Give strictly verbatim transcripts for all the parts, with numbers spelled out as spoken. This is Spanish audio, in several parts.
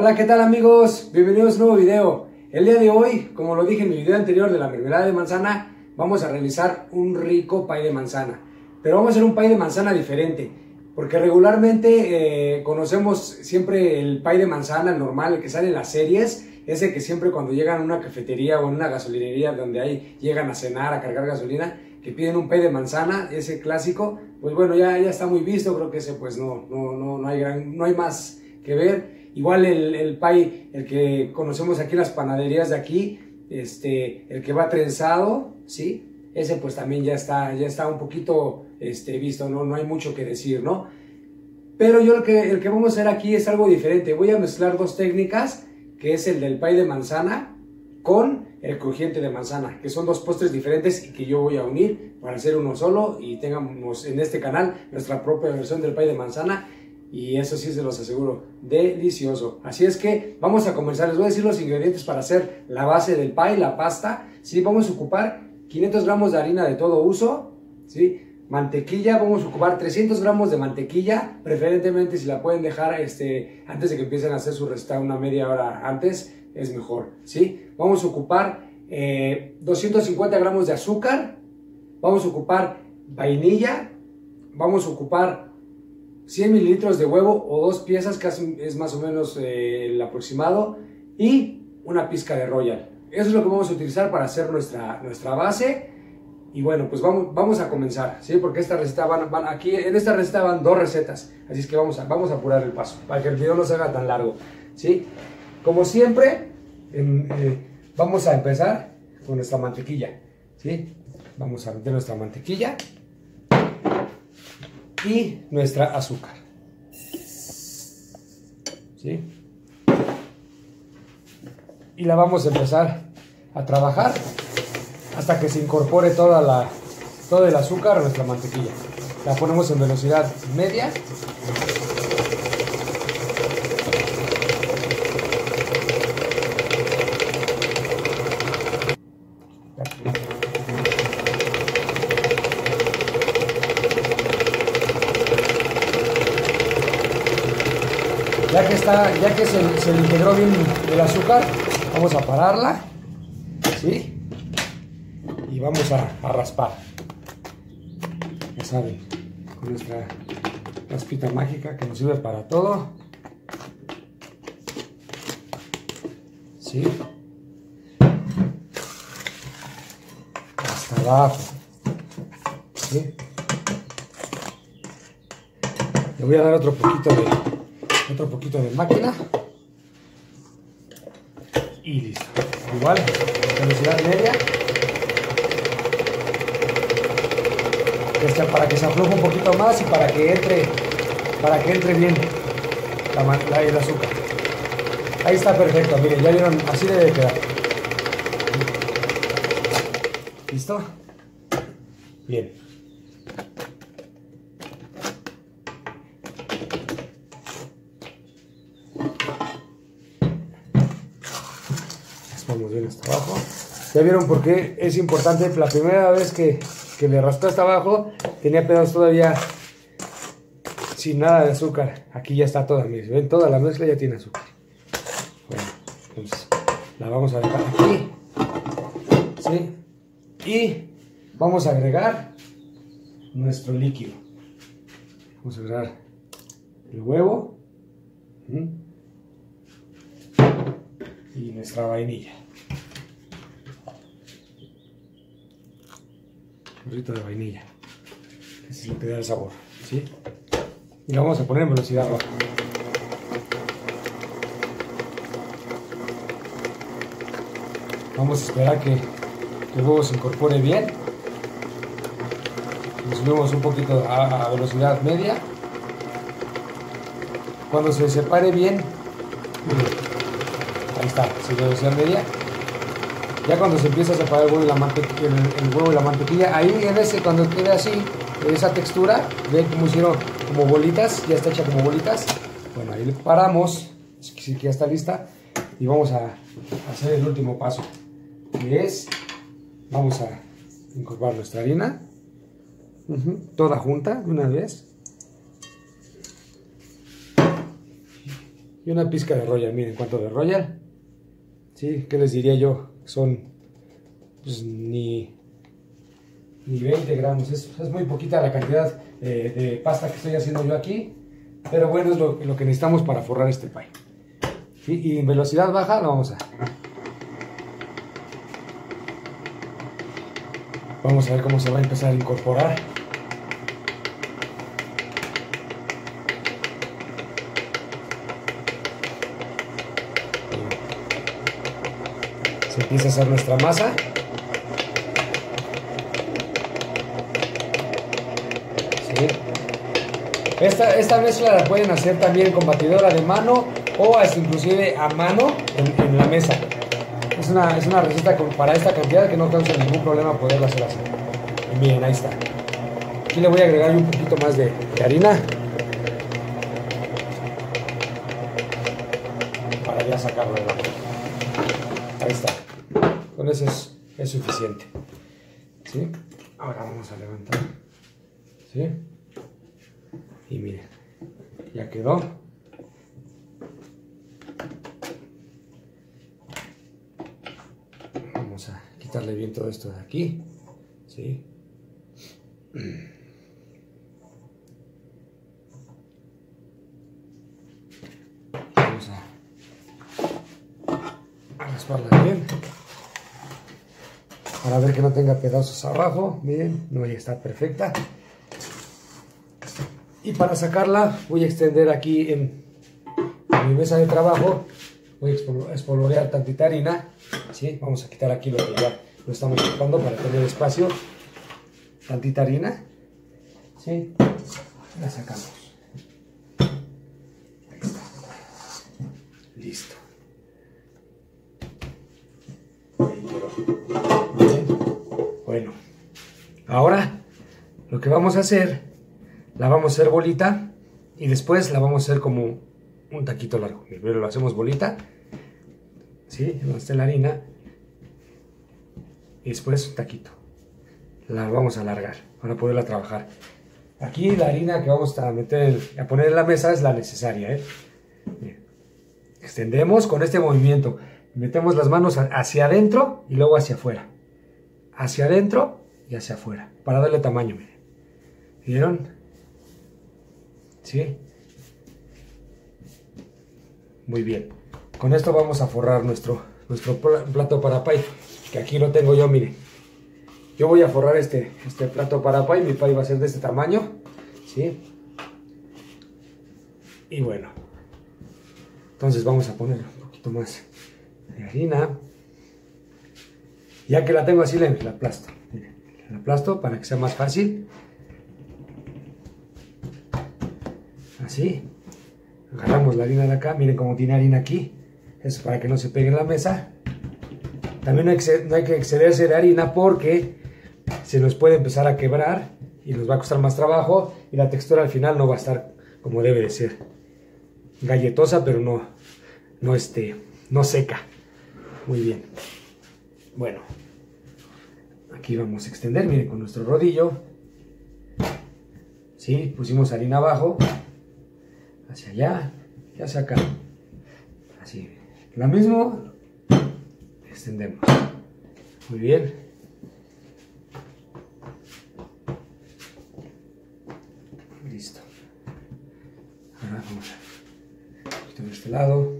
Hola, ¿qué tal amigos? Bienvenidos a un nuevo video. El día de hoy, como lo dije en mi video anterior de la mermelada de manzana, vamos a realizar un rico pay de manzana. Pero vamos a hacer un pay de manzana diferente, porque regularmente eh, conocemos siempre el pay de manzana normal, el que sale en las series, ese que siempre cuando llegan a una cafetería o en una gasolinería donde ahí llegan a cenar, a cargar gasolina, que piden un pay de manzana, ese clásico. Pues bueno, ya, ya está muy visto, creo que ese pues no, no, no, no, hay, gran, no hay más que ver. Igual el, el pay, el que conocemos aquí en las panaderías de aquí, este, el que va trenzado, ¿sí? Ese pues también ya está, ya está un poquito este, visto, ¿no? No hay mucho que decir, ¿no? Pero yo el que, el que vamos a hacer aquí es algo diferente. Voy a mezclar dos técnicas, que es el del pay de manzana con el crujiente de manzana, que son dos postres diferentes y que yo voy a unir para hacer uno solo y tengamos en este canal nuestra propia versión del pay de manzana. Y eso sí se los aseguro, delicioso. Así es que vamos a comenzar. Les voy a decir los ingredientes para hacer la base del pay, la pasta. Sí, vamos a ocupar quinientos gramos de harina de todo uso, ¿sí? Mantequilla, vamos a ocupar trescientos gramos de mantequilla, preferentemente si la pueden dejar este, antes de que empiecen a hacer su receta, una media hora antes, es mejor, ¿sí? Vamos a ocupar eh, doscientos cincuenta gramos de azúcar, vamos a ocupar vainilla, vamos a ocupar cien mililitros de huevo o dos piezas, que es más o menos eh, el aproximado, y una pizca de Royal. Eso es lo que vamos a utilizar para hacer nuestra, nuestra base. Y bueno, pues vamos, vamos a comenzar, ¿sí? Porque esta receta van, van aquí, en esta receta van dos recetas, así es que vamos a, vamos a apurar el paso, para que el video no se haga tan largo, ¿sí? Como siempre, en, eh, vamos a empezar con nuestra mantequilla, ¿sí? Vamos a meter nuestra mantequilla y nuestra azúcar, ¿sí? Y la vamos a empezar a trabajar hasta que se incorpore toda la, todo el azúcar a nuestra mantequilla. La ponemos en velocidad media ya que está, ya que se, se le integró bien el azúcar. Vamos a pararla, ¿sí? Y vamos a, a raspar, ya saben, con nuestra raspita mágica que nos sirve para todo, ¿sí? Hasta abajo, ¿sí? Le voy a dar otro poquito de otro poquito de máquina y listo. Igual, velocidad media, este, para que se afloje un poquito más y para que entre, para que entre bien la, la, el azúcar. Ahí está perfecto, miren, ya vieron, así debe quedar. ¿Listo? Bien. Vamos bien hasta abajo. Ya vieron por qué es importante. La primera vez que, que le raspé hasta abajo tenía pedazos todavía sin nada de azúcar. Aquí ya está toda, miren, ven, toda la mezcla ya tiene azúcar. Bueno, entonces la vamos a dejar aquí, ¿sí? Y vamos a agregar nuestro líquido. Vamos a agregar el huevo, ¿sí? Y nuestra vainilla, un chorrito de vainilla, que es lo que da el sabor, ¿sí? Y lo vamos a poner en velocidad baja. Vamos a esperar que, que el huevo se incorpore bien. Lo subimos un poquito a, a velocidad media. Cuando se separe bien, ahí está, se velocidad media. Ya cuando se empieza a separar el huevo y la mantequilla, el, el huevo y la mantequilla, ahí en ese, cuando quede así, esa textura, ven como hicieron como bolitas, ya está hecha como bolitas. Bueno, ahí le paramos, sí que ya está lista. Y vamos a hacer el último paso, que es, vamos a incorporar nuestra harina, uh-huh, toda junta, de una vez. y una pizca de Royal. Miren cuánto de Royal. Sí, ¿qué les diría yo? Son pues, ni, ni veinte gramos. Es, es muy poquita la cantidad eh, de pasta que estoy haciendo yo aquí. Pero bueno, es lo, lo que necesitamos para forrar este pie. ¿Sí? Y en velocidad baja lo vamos a... Vamos a ver cómo se va a empezar a incorporar. Se empieza a hacer nuestra masa. ¿Sí? Esta, esta mezcla la pueden hacer también con batidora de mano o hasta inclusive a mano en, en la mesa. Es una, es una receta con, para esta cantidad que no causa ningún problema poderla hacer así. Y miren, ahí está. Aquí le voy a agregar un poquito más de, de harina para ya sacarlo de la boca. Ahí está. Con eso es, es suficiente. ¿Sí? Ahora vamos a levantar. ¿Sí? Y miren, ya quedó. Quitarle bien todo esto de aquí, ¿sí? Vamos a rasparla bien para ver que no tenga pedazos abajo. Miren, no, ya está perfecta. Y para sacarla voy a extender aquí en, en mi mesa de trabajo. Voy a espolvorear tantita harina, ¿sí? Vamos a quitar aquí lo que ya lo estamos chupando para tener espacio. Tantita harina, ¿sí? La sacamos. Ahí está. Listo. Bueno, ahora lo que vamos a hacer, la vamos a hacer bolita y después la vamos a hacer como un taquito largo. Primero lo hacemos bolita, ¿sí? Donde está la harina, y después un taquito. La vamos a alargar para poderla trabajar. Aquí la harina que vamos a meter, a poner en la mesa, es la necesaria, ¿eh? Bien. Extendemos con este movimiento. Metemos las manos hacia adentro y luego hacia afuera. Hacia adentro y hacia afuera. Para darle tamaño, miren. ¿Vieron? ¿Sí? Muy bien, con esto vamos a forrar nuestro, nuestro plato para pay, que aquí lo tengo yo, miren. Yo voy a forrar este, este plato para pay, mi pay va a ser de este tamaño, ¿sí? Y bueno, entonces vamos a poner un poquito más de harina. Ya que la tengo así, la, la aplasto, miren, la aplasto para que sea más fácil. Así. Agarramos la harina de acá, miren cómo tiene harina aquí, eso para que no se pegue en la mesa. También no hay, no hay que excederse de harina porque se nos puede empezar a quebrar y nos va a costar más trabajo y la textura al final no va a estar como debe de ser. Galletosa, pero no, no, este, no seca. Muy bien. Bueno, aquí vamos a extender, miren, con nuestro rodillo. Sí, pusimos harina abajo. Hacia allá, y hacia acá. Así. Lo mismo, extendemos. Muy bien. Listo. Ahora vamos a un poquito de este lado.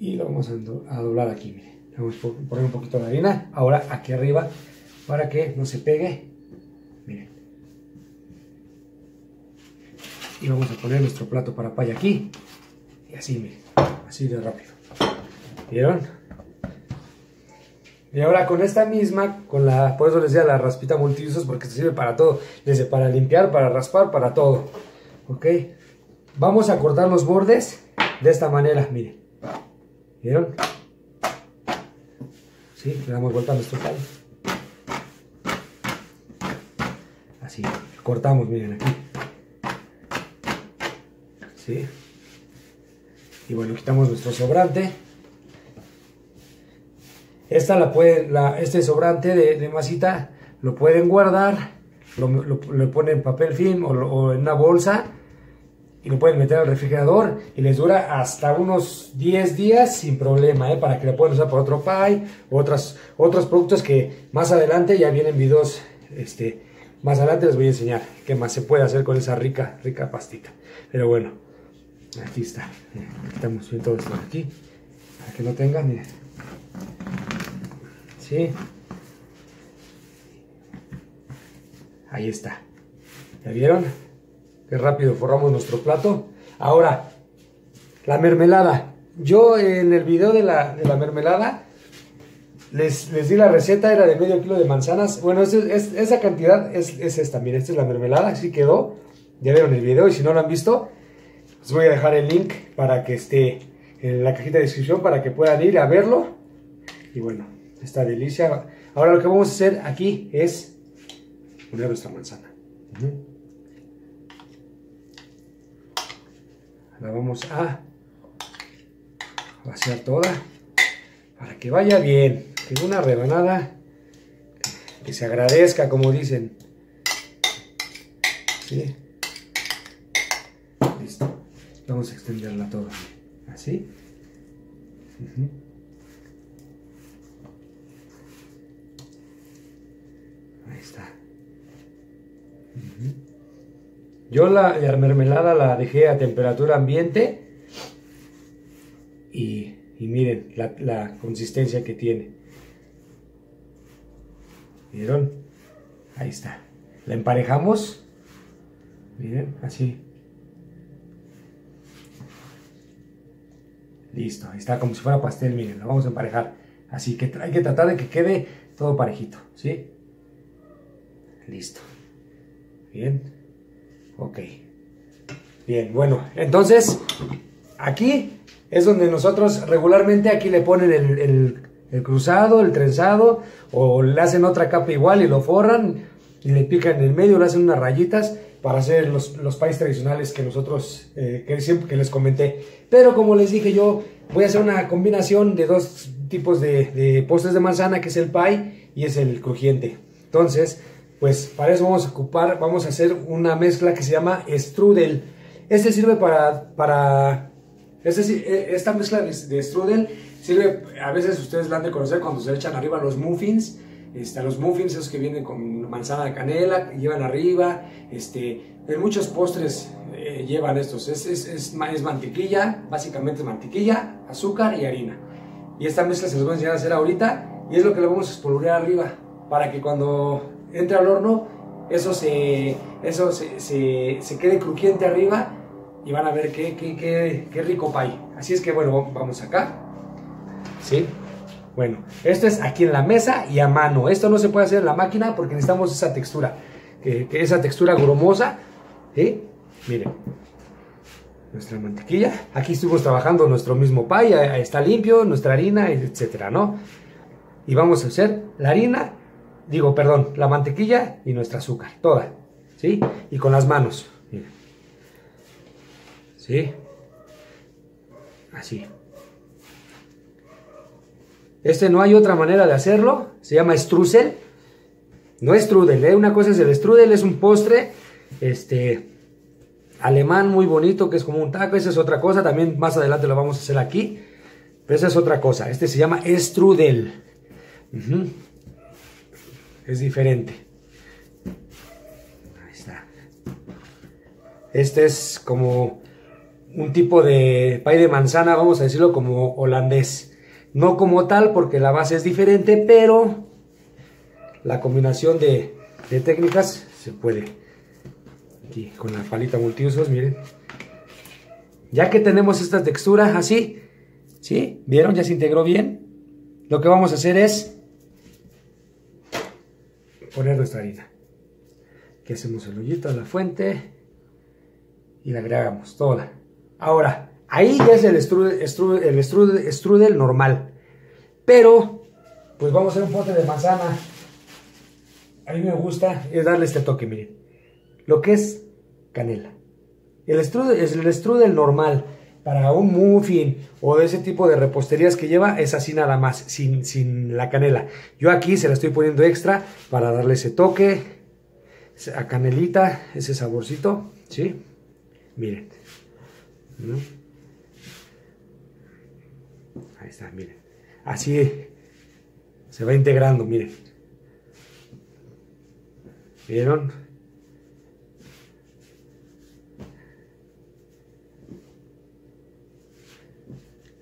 Y lo vamos a doblar aquí, mire. Vamos a poner un poquito de harina. Ahora aquí arriba, para que no se pegue. Miren. Y vamos a poner nuestro plato para pay aquí. Y así, miren. Así de rápido. ¿Vieron? Y ahora con esta misma, con la, por eso les decía la raspita multiusos, porque se sirve para todo. Desde para limpiar, para raspar, para todo. ¿Ok? Vamos a cortar los bordes de esta manera, miren. ¿Vieron? Sí, le damos vuelta a nuestro pay. Así, cortamos, miren aquí. ¿Sí? Y bueno, quitamos nuestro sobrante. Esta la pueden, la, este sobrante de, de masita lo pueden guardar, lo, lo, lo ponen en papel film o, lo, o en una bolsa y lo pueden meter al refrigerador y les dura hasta unos diez días sin problema, ¿eh? Para que lo puedan usar por otro pie, otras, otros productos que más adelante ya vienen videos, este, más adelante les voy a enseñar qué más se puede hacer con esa rica, rica pastita. Pero bueno, aquí está, estamos bien todo esto aquí, para que lo tengan, miren, sí, ahí está, ¿ya vieron? Qué rápido forramos nuestro plato. Ahora, la mermelada. Yo en el video de la, de la mermelada les, les di la receta, era de medio kilo de manzanas. Bueno, es, es, esa cantidad es, es esta, miren, esta es la mermelada, así quedó. Ya vieron el video y si no lo han visto, les voy a dejar el link para que esté en la cajita de descripción para que puedan ir a verlo. Y bueno, está delicia. Ahora lo que vamos a hacer aquí es poner nuestra manzana. Uh-huh. La vamos a vaciar toda para que vaya bien, que una rebanada que se agradezca, como dicen. ¿Sí? Listo, vamos a extenderla toda así. Uh-huh. Ahí está. Uh-huh. Yo la, la mermelada la dejé a temperatura ambiente y, y miren la, la consistencia que tiene. ¿Vieron? Ahí está. La emparejamos. Miren, así. Listo, ahí está como si fuera pastel, miren, lo vamos a emparejar. Así que hay que tratar de que quede todo parejito, ¿sí? Listo. Bien. Ok, bien, bueno, entonces aquí es donde nosotros regularmente aquí le ponen el, el, el cruzado, el trenzado, o le hacen otra capa igual y lo forran y le pican en el medio, le hacen unas rayitas para hacer los, los pies tradicionales que nosotros, eh, que siempre que les comenté. Pero como les dije yo, voy a hacer una combinación de dos tipos de, de postres de manzana, que es el pie y es el crujiente. Entonces, pues para eso vamos a ocupar, vamos a hacer una mezcla que se llama strudel. Este sirve para, para este, esta mezcla de, de strudel sirve, a veces ustedes la han de conocer cuando se le echan arriba los muffins, este, los muffins esos que vienen con manzana de canela, llevan arriba, este, en muchos postres eh, llevan estos, es, es, es, es mantequilla, básicamente mantequilla, azúcar y harina. Y esta mezcla se los voy a enseñar a hacer ahorita y es lo que le vamos a espolvorear arriba para que cuando entra al horno, eso se, eso se, se, se quede crujiente arriba y van a ver qué, qué, qué, qué rico pie. Así es que bueno, vamos acá, ¿sí? Bueno, esto es aquí en la mesa y a mano. Esto no se puede hacer en la máquina porque necesitamos esa textura, que, que esa textura grumosa, ¿sí? Miren, nuestra mantequilla. Aquí estuvimos trabajando nuestro mismo pie, está limpio, nuestra harina, etcétera, ¿no? Y vamos a hacer la harina. Digo, perdón, la mantequilla y nuestro azúcar, toda, ¿sí? Y con las manos, mira, ¿sí? Así. Este no hay otra manera de hacerlo, se llama strudel, no es strudel, ¿eh? Una cosa es el strudel, es un postre, este, alemán muy bonito, que es como un taco, esa es otra cosa, también más adelante lo vamos a hacer aquí, pero esa es otra cosa, este se llama strudel. Uh-huh. Es diferente. Ahí está. Este es como un tipo de pie de manzana, vamos a decirlo como holandés. No como tal porque la base es diferente, pero la combinación de, de técnicas se puede. Aquí con la palita multiusos, miren. Ya que tenemos esta textura así, ¿sí? ¿Vieron? Ya se integró bien. Lo que vamos a hacer es poner nuestra harina. Aquí hacemos el hoyito a la fuente y la agregamos toda. Ahora, ahí ya es el strudel, strudel, el strudel, strudel normal, pero pues vamos a hacer un postre de manzana. A mí me gusta es darle este toque, miren, lo que es canela. El strudel, el strudel normal para un muffin o de ese tipo de reposterías que lleva, es así nada más, sin, sin la canela. Yo aquí se la estoy poniendo extra para darle ese toque, a canelita, ese saborcito, ¿sí? Miren, ¿no? Ahí está, miren. Así se va integrando, miren. ¿Vieron?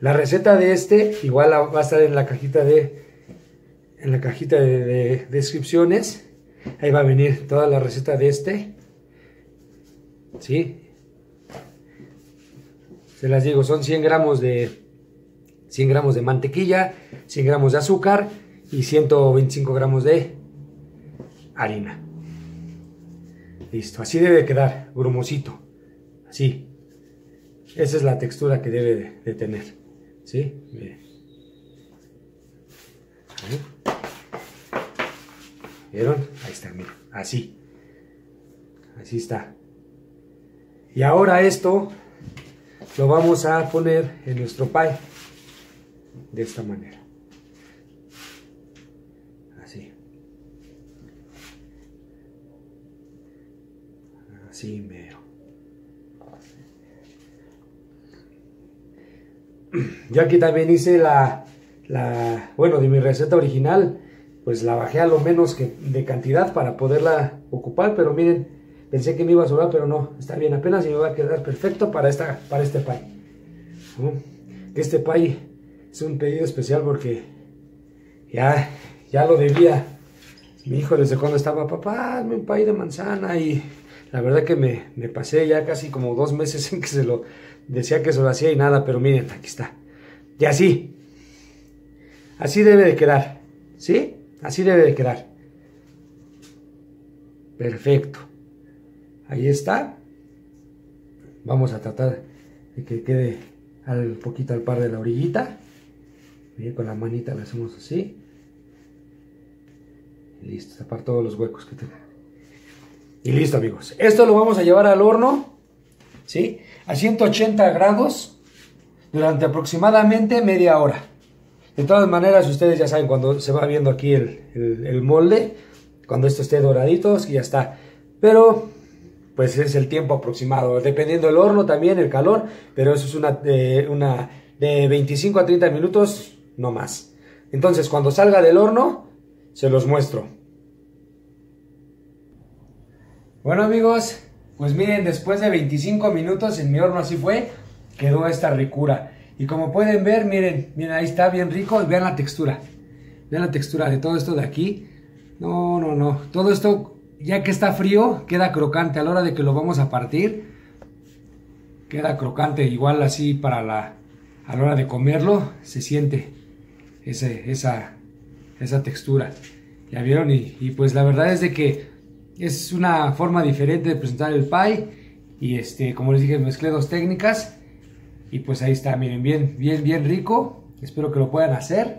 La receta de este igual va a estar en la cajita de en la cajita de, de descripciones. Ahí va a venir toda la receta de este. ¿Sí? Se las digo, son cien gramos de cien gramos de mantequilla, cien gramos de azúcar y ciento veinticinco gramos de harina. Listo, así debe quedar, grumosito. Así. Esa es la textura que debe de, de tener. ¿Sí? Miren. ¿Vieron? Ahí está, miren. Así. Así está. Y ahora esto lo vamos a poner en nuestro pie. De esta manera. Así. Así mero. Yo aquí también hice la, la... Bueno, de mi receta original, pues la bajé a lo menos que de cantidad para poderla ocupar. Pero miren, pensé que me iba a sobrar, pero no. Está bien, apenas y me va a quedar perfecto para, esta, para este pie. Este pie... Es un pedido especial porque ya, ya lo debía. Mi hijo desde cuando estaba, papá, hazme un pay de manzana. Y la verdad que me, me pasé ya casi como dos meses en que se lo decía que se lo hacía y nada. Pero miren, aquí está. Y así. Así debe de quedar. ¿Sí? Así debe de quedar. Perfecto. Ahí está. Vamos a tratar de que quede un poquito al par de la orillita. Bien, con la manita la hacemos así. Y listo, tapar todos los huecos que tenga. Y listo, amigos. Esto lo vamos a llevar al horno, ¿sí? A ciento ochenta grados durante aproximadamente media hora. De todas maneras, ustedes ya saben, cuando se va viendo aquí el, el, el molde, cuando esto esté doradito, y ya está. Pero pues es el tiempo aproximado, dependiendo del horno también, el calor, pero eso es una, eh, una de veinticinco a treinta minutos, no más. Entonces, cuando salga del horno, se los muestro. Bueno, amigos, pues miren, después de veinticinco minutos en mi horno así fue, quedó esta ricura. Y como pueden ver, miren, miren, ahí está bien rico, y vean la textura. Vean la textura de todo esto de aquí. No, no, no, todo esto... Ya que está frío, queda crocante. A la hora de que lo vamos a partir, queda crocante. Igual así para la... A la hora de comerlo, se siente ese, esa, esa textura. ¿Ya vieron? Y, y pues la verdad es de que es una forma diferente de presentar el pie. Y este, como les dije, mezclé dos técnicas. Y pues ahí está, miren, bien, bien, bien rico. Espero que lo puedan hacer.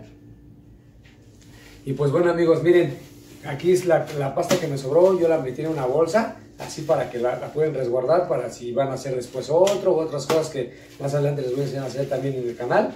Y pues bueno, amigos, miren... Aquí es la, la pasta que me sobró, yo la metí en una bolsa, así para que la, la pueden resguardar para si van a hacer después otro, u otras cosas que más adelante les voy a enseñar a hacer también en el canal.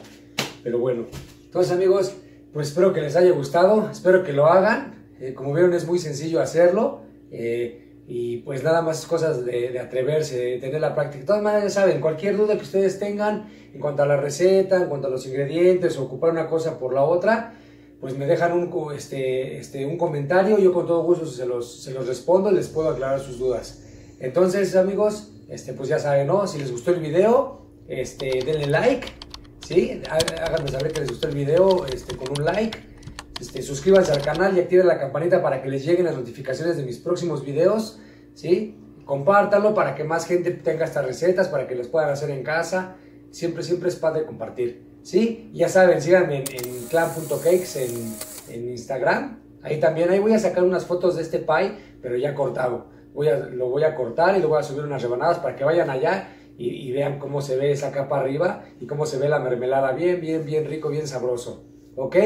Pero bueno, entonces amigos, pues espero que les haya gustado, espero que lo hagan. Eh, como vieron, es muy sencillo hacerlo, eh, y pues nada más cosas de, de atreverse, de tener la práctica. De todas maneras, ya saben, cualquier duda que ustedes tengan en cuanto a la receta, en cuanto a los ingredientes, o ocupar una cosa por la otra, pues me dejan un, este, este, un comentario, yo con todo gusto se los, se los respondo, les puedo aclarar sus dudas. Entonces, amigos, este, pues ya saben, ¿no? Si les gustó el video, este, denle like, ¿sí? Háganme saber que les gustó el video, este, con un like. Este, suscríbanse al canal y activen la campanita para que les lleguen las notificaciones de mis próximos videos, ¿sí? Compártanlo para que más gente tenga estas recetas, para que las puedan hacer en casa. Siempre, siempre es padre compartir. Sí, ya saben, síganme en, en clan punto cakes en, en Instagram. Ahí también, ahí voy a sacar unas fotos de este pie, pero ya cortado. Voy a, lo voy a cortar y lo voy a subir unas rebanadas para que vayan allá y, y vean cómo se ve esa capa arriba y cómo se ve la mermelada. Bien, bien, bien rico, bien sabroso. ¿Ok?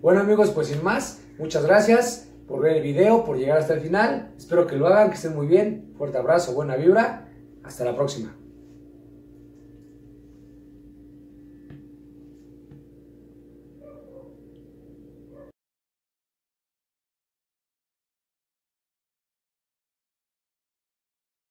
Bueno, amigos, pues sin más, muchas gracias por ver el video, por llegar hasta el final. Espero que lo hagan, que estén muy bien. Fuerte abrazo, buena vibra. Hasta la próxima.